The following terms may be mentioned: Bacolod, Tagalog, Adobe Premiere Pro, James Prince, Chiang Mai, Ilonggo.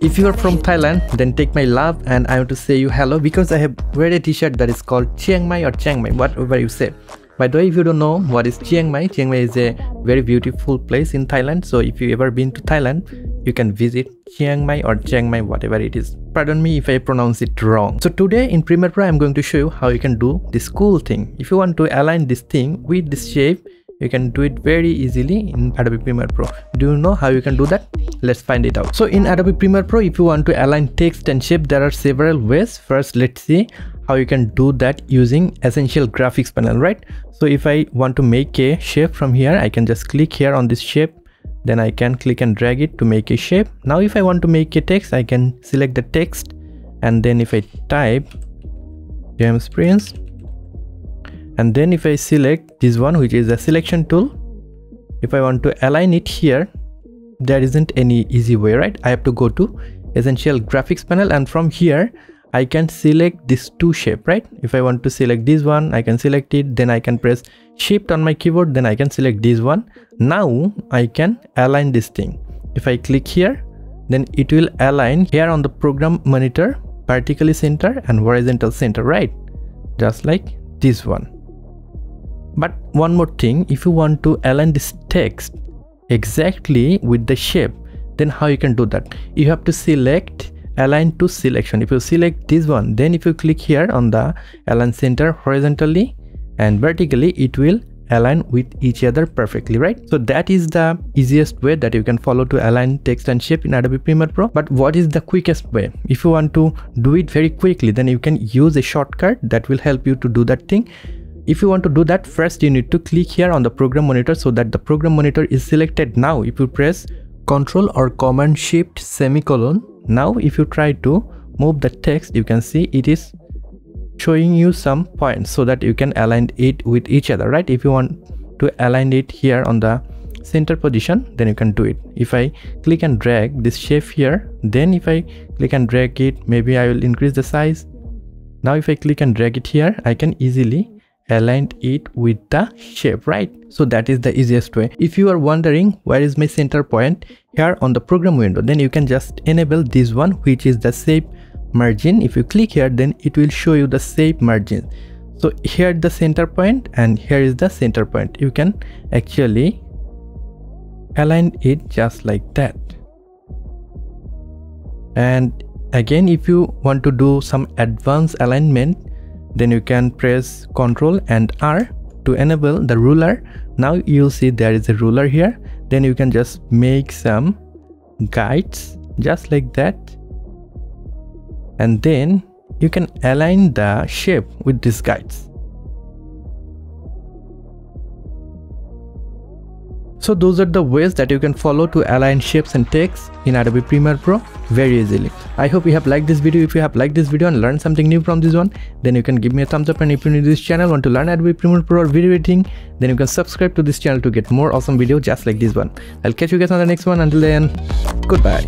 If you are from Thailand, then take my love and I want to say you hello, because I have wear a t-shirt that is called Chiang Mai or Chiang Mai, whatever you say. By the way, if you don't know what is Chiang Mai is a very beautiful place in Thailand. So if you ever been to Thailand, you can visit Chiang Mai or Chiang Mai, whatever it is. Pardon me if I pronounce it wrong. So today in Premiere Pro, I'm going to show you how you can do this cool thing. If you want to align this thing with this shape, you can do it very easily in Adobe Premiere Pro. Do you know how you can do that? Let's find it out. So in Adobe Premiere Pro, if you want to align text and shape, there are several ways. First, let's see how you can do that using Essential Graphics panel, right? So if I want to make a shape from here, I can just click here on this shape. Then I can click and drag it to make a shape. Now, if I want to make a text, I can select the text. And then if I type James Prince, and then if I select this one, which is a selection tool, if I want to align it here, there isn't any easy way, right? I have to go to Essential Graphics panel, and from here I can select this two shape, right? If I want to select this one, I can select it, then I can press shift on my keyboard, then I can select this one. Now I can align this thing. If I click here, then it will align here on the program monitor, vertically center and horizontal center, right? Just like this one. But one more thing, if you want to align this text exactly with the shape, then how you can do that? You have to select align to selection. If you select this one, then if you click here on the align center horizontally and vertically, it will align with each other perfectly, right? So that is the easiest way that you can follow to align text and shape in Adobe Premiere Pro. But what is the quickest way? If you want to do it very quickly, then you can use a shortcut that will help you to do that thing. If you want to do that, first you need to click here on the program monitor so that the program monitor is selected. Now if you press Ctrl or Command Shift semicolon, now if you try to move the text, you can see it is showing you some points so that you can align it with each other, right? If you want to align it here on the center position, then you can do it. If I click and drag this shape here, then if I click and drag it, maybe I will increase the size. Now if I click and drag it here, I can easily aligned it with the shape, right? So that is the easiest way. If you are wondering where is my center point here on the program window, then you can just enable this one, which is the shape margin. If you click here, then it will show you the shape margin. So here the center point and here is the center point. You can actually align it just like that. And again, if you want to do some advanced alignment, then you can press Ctrl and R to enable the ruler. Now you'll see there is a ruler here. Then you can just make some guides just like that. And then you can align the shape with these guides. So those are the ways that you can follow to align shapes and text in Adobe Premiere Pro very easily. I hope you have liked this video. If you have liked this video and learned something new from this one, then you can give me a thumbs up. And if you need this channel, want to learn Adobe Premiere Pro or video editing, then you can subscribe to this channel to get more awesome videos just like this one. I'll catch you guys on the next one. Until then, goodbye.